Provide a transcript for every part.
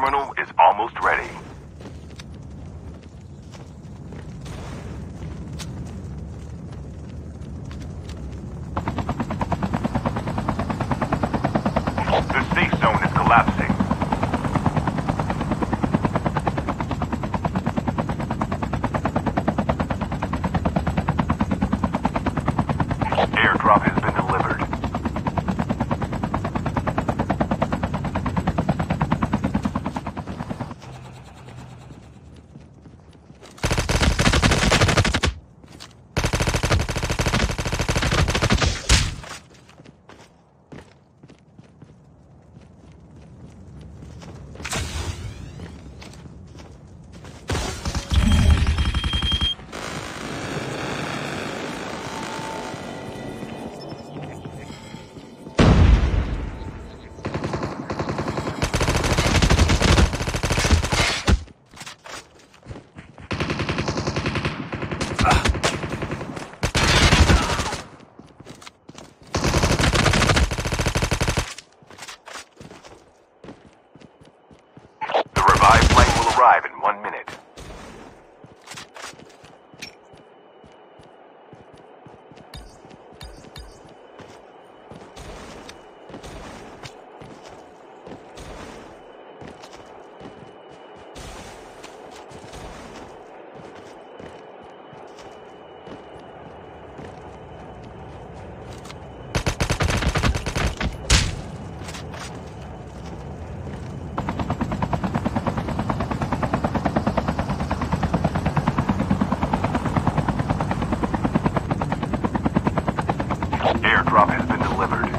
terminal is almost ready. The safe zone is collapsing. Airdrop has been delivered. In 1 minute. Airdrop has been delivered.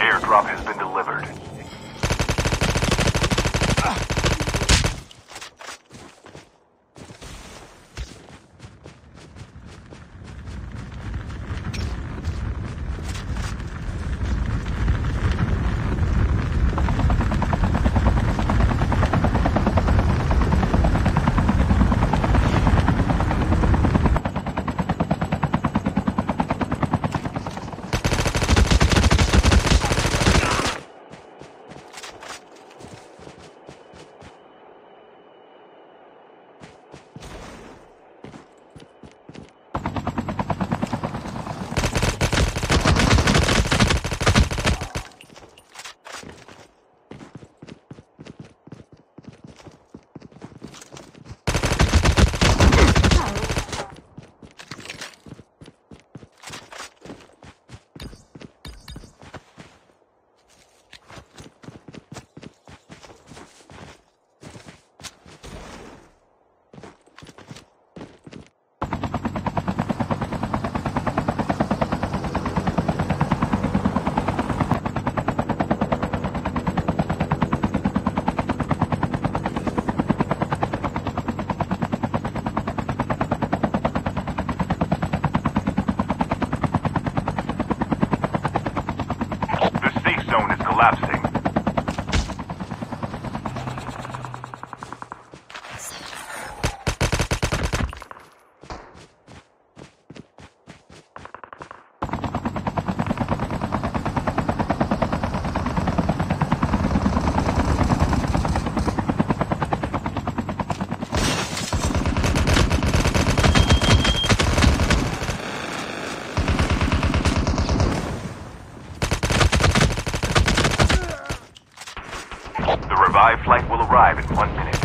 Airdrop has been delivered. Collapsing. supply flight will arrive in 1 minute.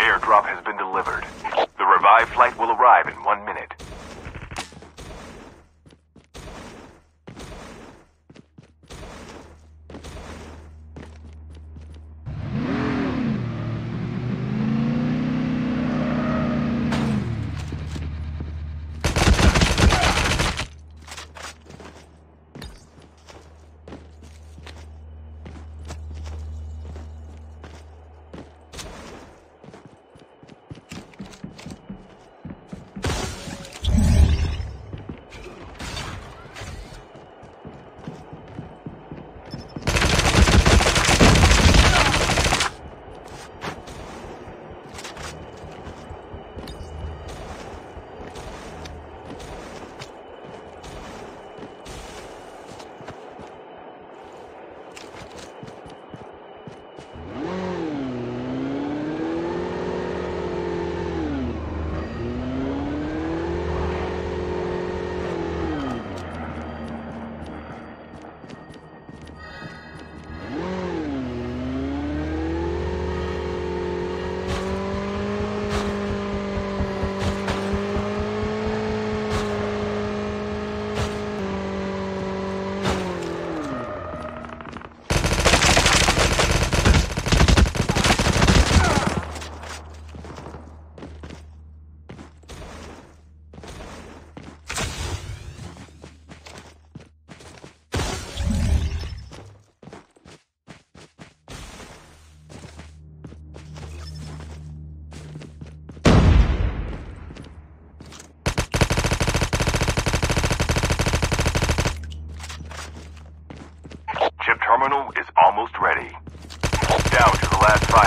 Airdrop has been delivered. The revived flight will arrive in 1 minute. Terminal is almost ready. Down to the last 5.